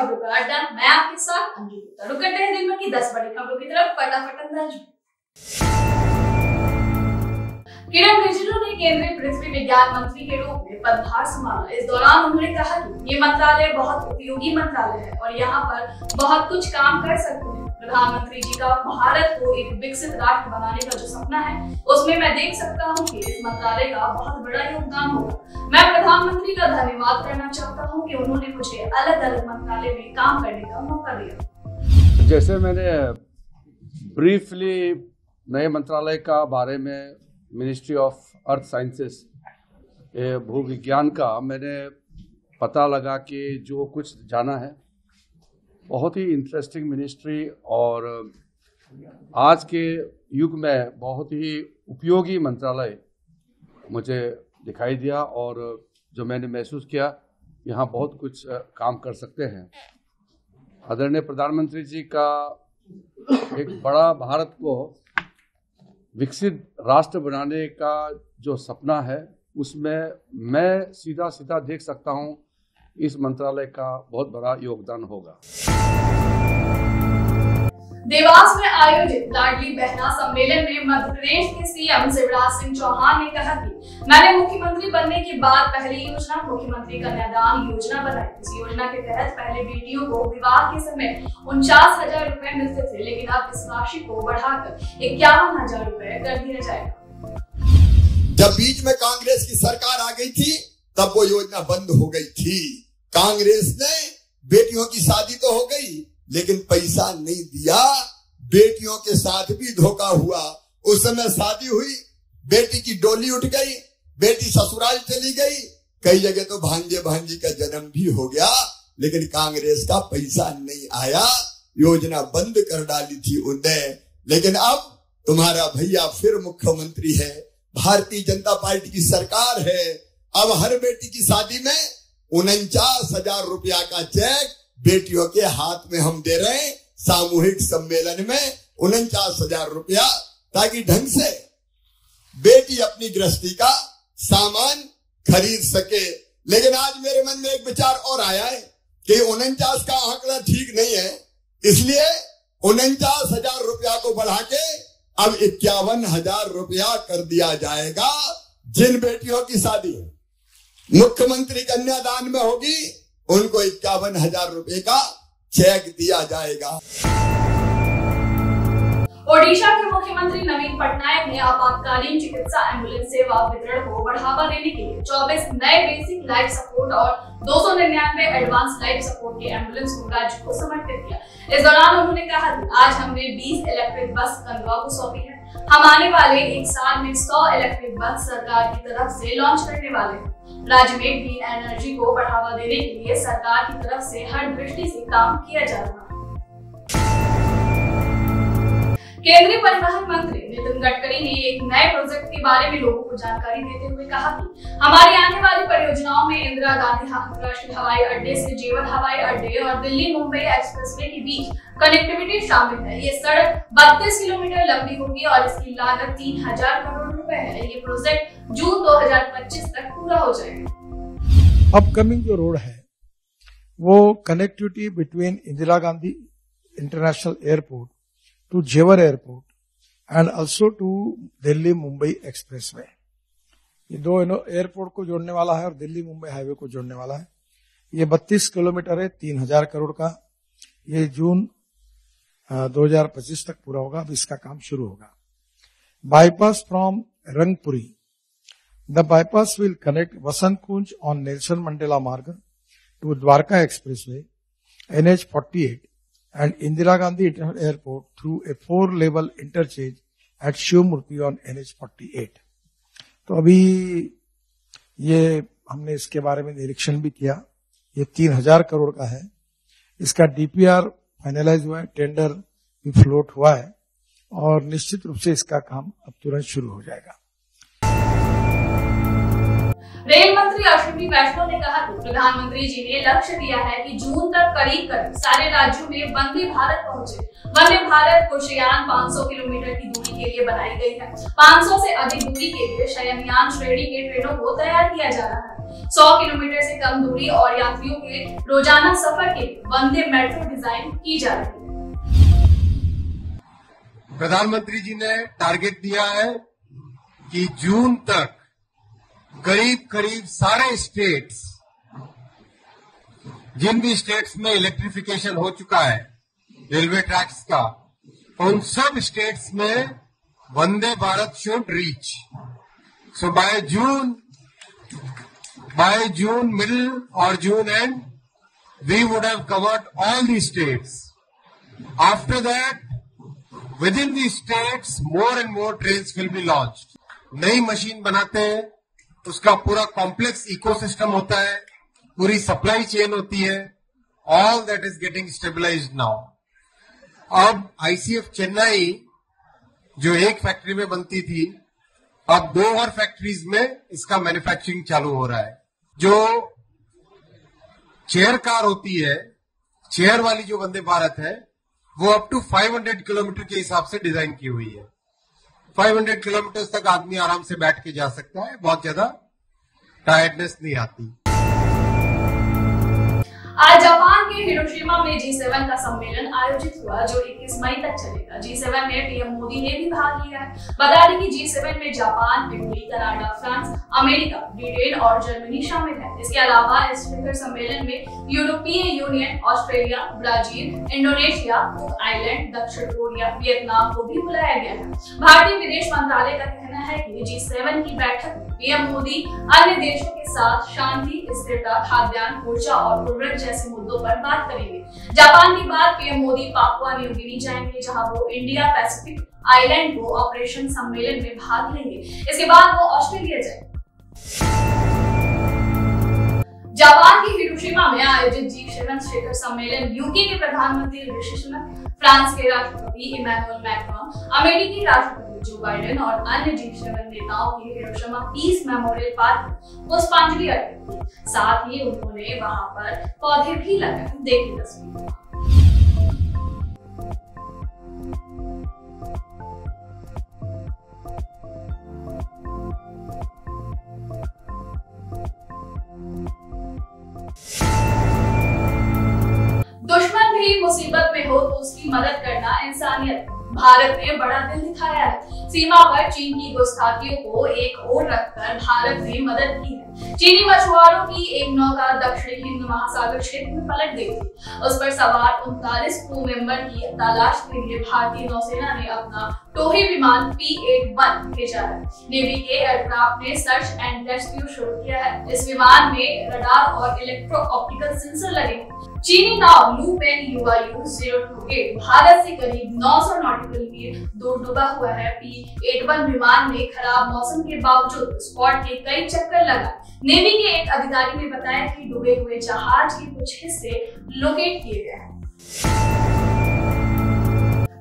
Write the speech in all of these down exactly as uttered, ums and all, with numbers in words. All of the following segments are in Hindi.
खबरों का अड्डा, मैं आपके साथ अंजू। रुक करते हैं दिन भर की दस बड़ी खबरों की तरफ, फटाफट अंदाज। किरण रिजिजू ने केंद्रीय पृथ्वी विज्ञान मंत्री के रूप में पदभार संभाला। इस दौरान उन्होंने कहा कि ये मंत्रालय बहुत उपयोगी मंत्रालय है और यहाँ पर बहुत कुछ काम कर सकते हैं। प्रधानमंत्री जी का भारत को एक विकसित राष्ट्र बनाने का जो सपना है, उसमें मैं देख सकता हूँ कि इस मंत्रालय का बहुत बड़ा योगदान होगा। मैं प्रधानमंत्री का धन्यवाद करना चाहता हूँ कि उन्होंने मुझे अलग अलग मंत्रालय में काम करने का मौका दिया। जैसे मैंने ब्रीफली नए मंत्रालय का बारे में मिनिस्ट्री ऑफ अर्थ साइंसेस भू विज्ञान का मैंने पता लगा कि जो कुछ जाना है बहुत ही इंटरेस्टिंग मिनिस्ट्री और आज के युग में बहुत ही उपयोगी मंत्रालय मुझे दिखाई दिया और जो मैंने महसूस किया यहाँ बहुत कुछ काम कर सकते हैं। आदरणीय प्रधानमंत्री जी का एक बड़ा भारत को विकसित राष्ट्र बनाने का जो सपना है, उसमें मैं सीधा सीधा देख सकता हूँ इस मंत्रालय का बहुत बड़ा योगदान होगा। देवास में आयोजित लाडली बहना सम्मेलन में मध्य प्रदेश के सीएम शिवराज सिंह चौहान ने कहा कि मैंने मुख्यमंत्री बनने के बाद पहली योजना मुख्यमंत्री कन्यादान योजना बनाई। इस योजना के तहत पहले बेटियों को विवाह के समय उनचास हजार रूपए मिलते थे, लेकिन अब इस राशि को बढ़ाकर इक्यावन हजार रूपए कर दिया जाएगा। जब बीच में कांग्रेस की सरकार आ गई थी तब वो योजना बंद हो गई थी। कांग्रेस ने बेटियों की शादी तो हो गई लेकिन पैसा नहीं दिया, बेटियों के साथ भी धोखा हुआ। उस समय शादी हुई, बेटी की डोली उठ गई, बेटी ससुराल चली गई, कई जगह तो भांजे भांजी का जन्म भी हो गया, लेकिन कांग्रेस का पैसा नहीं आया। योजना बंद कर डाली थी उनने, लेकिन अब तुम्हारा भैया फिर मुख्यमंत्री है, भारतीय जनता पार्टी की सरकार है। अब हर बेटी की शादी में उनचास हजार रुपया का चेक बेटियों के हाथ में हम दे रहे हैं, सामूहिक सम्मेलन में उनचास हजार रुपया, ताकि ढंग से बेटी अपनी गृहस्थी का सामान खरीद सके। लेकिन आज मेरे मन में एक विचार और आया है कि उनचास का आंकड़ा ठीक नहीं है, इसलिए उनचास हजार रुपया को बढ़ा के अब इक्यावन हजार रुपया कर दिया जाएगा। जिन बेटियों की शादी मुख्यमंत्री कन्यादान में होगी उनको इक्यावन हजार रुपए का चेक दिया जाएगा। ओडिशा के मुख्यमंत्री नवीन पटनायक ने आपातकालीन चिकित्सा एम्बुलेंस सेवा वितरण को बढ़ावा देने के लिए चौबीस नए बेसिक लाइफ सपोर्ट और दो सौ निन्यानवे एडवांस लाइफ सपोर्ट के एम्बुलेंस को राज्य को समर्पित किया। इस दौरान उन्होंने कहा कि आज हमने बीस इलेक्ट्रिक बस कंधवा को सौंपी है। हम आने वाले एक साल में सौ इलेक्ट्रिक बस सरकार की तरफ से लॉन्च करने वाले हैं। राज्य में ग्रीन एनर्जी को बढ़ावा देने के लिए सरकार की तरफ से हर दृष्टि से काम किया जा रहा है। केंद्रीय परिवहन मंत्री नितिन गडकरी ने एक नए प्रोजेक्ट के बारे में लोगों को जानकारी देते हुए कहा कि हमारी आने वाली परियोजनाओं में इंदिरा गांधी अंतरराष्ट्रीय हवाई अड्डे से जेवर हवाई अड्डे और दिल्ली मुंबई एक्सप्रेसवे के बीच कनेक्टिविटी शामिल है। ये सड़क बत्तीस किलोमीटर लंबी होगी और इसकी लागत तीन हजार करोड़ रुपए है। ये प्रोजेक्ट जून दो हजार पच्चीस तक पूरा हो जाएगा। अपकमिंग जो रोड है वो connectivity between Indira Gandhi international airport to Jewar Airport and also to Delhi Mumbai Expressway. ये दो नो एयरपोर्ट को जोड़ने वाला है और दिल्ली मुंबई हाईवे को जोड़ने वाला है। ये बत्तीस किलोमीटर है, तीन हजार करोड़ का। ये जून दो हजार पच्चीस तक पूरा होगा। अब इसका काम शुरू होगा। Bypass from Rangpuri, the bypass will connect Vasant Kunj on Nelson Mandela Marg to Dwarka expressway N H forty eight and Indira Gandhi International Airport through a four-level interchange at Shivamurti on N H forty eight. तो अभी ये हमने इसके बारे में निरीक्षण भी किया। ये तीन हजार करोड़ का है। इसका डी पी आर फाइनलाइज हुआ है, टेंडर भी फ्लोट हुआ है और निश्चित रूप से इसका काम अब तुरंत शुरू हो जाएगा। रेल मंत्री अश्विनी वैष्णव ने कहा कि प्रधानमंत्री जी ने लक्ष्य दिया है कि जून तक करीब करीब सारे राज्यों में वंदे भारत पहुंचे। वंदे भारत को शयन पाँच सौ किलोमीटर की दूरी के लिए बनाई गई है। पाँच सौ से अधिक दूरी के लिए शयनयान श्रेणी के ट्रेनों को तैयार किया जा रहा है। सौ किलोमीटर से कम दूरी और यात्रियों के रोजाना सफर के वंदे मेट्रो डिजाइन की जा रही है। प्रधानमंत्री जी ने टारगेट दिया है कि जून तक करीब करीब सारे स्टेट्स, जिन भी स्टेट्स में इलेक्ट्रिफिकेशन हो चुका है रेलवे ट्रैक्स का, उन सब स्टेट्स में Vande Bharat should reach. So by June by June middle और June end we would have covered all the states. After that within the states more and more trains will be launched. नई मशीन बनाते हैं, उसका पूरा कॉम्प्लेक्स इकोसिस्टम होता है, पूरी सप्लाई चेन होती है। All that is getting stabilised now. अब आईसीएफ चेन्नई जो एक फैक्ट्री में बनती थी, अब दो और फैक्ट्रीज में इसका मैन्युफैक्चरिंग चालू हो रहा है। जो चेयर कार होती है, चेयर वाली जो वंदे भारत है, वो अप टू पाँच सौ किलोमीटर के हिसाब से डिजाइन की हुई है। पाँच सौ किलोमीटर तक आदमी आराम से बैठ के जा सकता है, बहुत ज्यादा टायर्डनेस नहीं आती। आज जापान के हिरोशिमा में जी सेवन का सम्मेलन आयोजित हुआ जो इक्कीस मई तक चलेगा। जी सेवन में पीएम मोदी ने भी भाग लिया है। बता दें कि जी सेवन में Japan, Italy, Canada, France, America, Britain और जर्मनी शामिल है। इसके अलावा इस शिखर सम्मेलन में यूरोपीय union, Australia, Brazil, Indonesia, Cook island, दक्षिण कोरिया, वियतनाम को भी बुलाया गया है। भारतीय विदेश मंत्रालय का कहना है कि जी सेवन की बैठक पीएम मोदी अन्य देशों के साथ शांति, स्थिरता, खाद्यान्न, ऊर्जा और उर्वरक जैसे मुद्दों पर बात करेंगे। जापान के बाद PM Modi Papua New Guinea जाएंगे, जहां वो India Pacific island cooperation सम्मेलन में भाग लेंगे। इसके बाद वो ऑस्ट्रेलिया जाएंगे। जापान के हिरोशिमा में आयोजित जी सेवन शिखर सम्मेलन यूके के प्रधानमंत्री ऋषि, फ्रांस के राष्ट्रपति इमान्युअल मैक्रॉन, अमेरिकी राष्ट्रपति जो बाइडेन और अन्य जी सेवन नेताओं की हिरोशिमा पीस मेमोरियल पार्क में पुष्पांजलि अर्पित की। साथ ही उन्होंने वहां पर पौधे भी लगाए। देखिए तस्वीर। दुश्मन भी मुसीबत में हो तो उसकी मदद करना इंसानियत। भारत ने बड़ा दिल दिखाया है। सीमा पर चीन की घुसपैठियों को एक ओर रखकर भारत ने मदद की है। चीनी मछुआरों की एक नौका दक्षिण हिंद महासागर क्षेत्र में पलट गई थी। उस पर सवार उनतालीस क्रू मेंबर की तलाश के लिए भारतीय नौसेना ने अपना टोहे विमान पी इक्यासी भेजा है। नेवी के एयरक्राफ्ट ने सर्च एंड रेस्क्यू शुरू किया है। इस विमान में रडार और इलेक्ट्रो ऑप्टिकल सेंसर लगे हैं। चीनी नाव लू पेन युवा U zero two eight Bharat से करीब नौ सौ नॉटिकल मील दूर डूबा हुआ है। पी इक्यासी विमान ने खराब मौसम के बावजूद स्पॉट के कई चक्कर लगाए। नेवी के एक अधिकारी ने बताया कि डूबे हुए जहाज के कुछ हिस्से लोकेट किए गए हैं।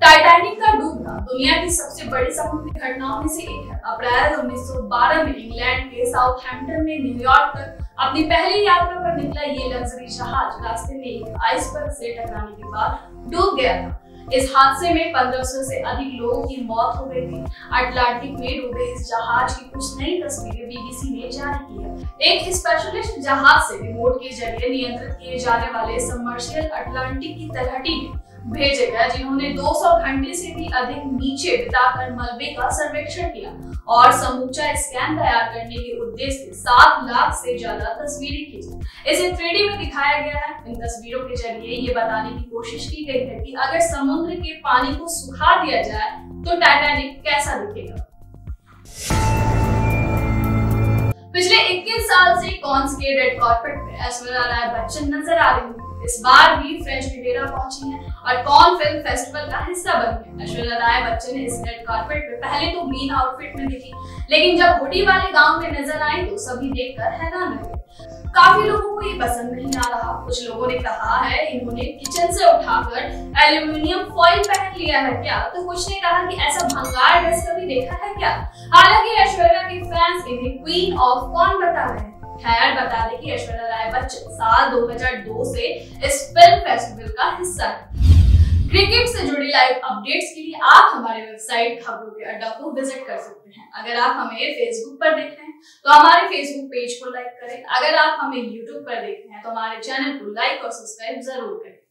टाइटैनिक का डूबना दुनिया की सबसे बड़ी समुद्री घटनाओं में से एक है। अप्रैल उन्नीस सौ बारह में इंग्लैंड के साउथहैम्पटन में न्यूयॉर्क तक अपनी पहली यात्रा पर निकला ये लग्जरी जहाज रास्ते में एक आइसबर्ग से टकराने के बाद डूब गया था। इस हादसे में पंद्रह सौ से अधिक लोगों की मौत हो गई थी। अटलांटिक में डूबे इस जहाज की कुछ नई तस्वीरें बीबीसी ने जारी की है। एक स्पेशलिस्ट जहाज से रिमोट के जरिए नियंत्रित किए जाने वाले सबमर्सिबल अटलांटिक की तलहटी में भेजे गया, जिन्होंने दो सौ घंटे से भी अधिक नीचे बिताकर मलबे का सर्वेक्षण किया और समूचा स्कैन तैयार करने के उद्देश्य से सात लाख से ज्यादा तस्वीरें खींची। इसे थ्री डी में दिखाया गया है। इन तस्वीरों के जरिए ये बताने की कोशिश की गई है कि अगर समुद्र के पानी को सुखा दिया जाए तो टाइटैनिक कैसा दिखेगा। पिछले इक्कीस साल से कॉन्स के रेड कार्पेट में ऐश्वर्या राय बच्चन नजर आ रही है। इस बार भी फ्रेंच रिवेरा पहुंची हैं और कॉन फिल्म फेस्टिवल का हिस्सा बनी है। ऐश्वर्या राय बच्चन इस रेड कार्पेट पे पहले तो ग्रीन आउटफिट में दिखी, लेकिन जब होडी वाले गांव में नजर आई तो सभी देखकर हैरान रहे। काफी लोगों को ये पसंद नहीं आ रहा। कुछ लोगों ने कहा है इन्होंने किचन से उठाकर एल्यूमिनियम फॉइल पहन लिया है क्या, तो कुछ ने कहा कि ऐसा भंगार ड्रेस कभी देखा है क्या। हालांकि ऐश्वर्या के फैंस इन्हें क्वीन ऑफ कॉन बता रहे हैं। खैर बता दें कि ऐश्वर्या राय बच्चन साल दो हज़ार दो से इस फिल्म फेस्टिवल का हिस्सा है। क्रिकेट से जुड़ी लाइव अपडेट्स के लिए आप हमारे वेबसाइट खबरों के अड्डा को विजिट कर सकते हैं। अगर आप हमें फेसबुक पर देख रहे हैं तो हमारे फेसबुक पेज को लाइक करें। अगर आप हमें यूट्यूब पर देख रहे हैं तो हमारे चैनल को लाइक और सब्सक्राइब जरूर करें।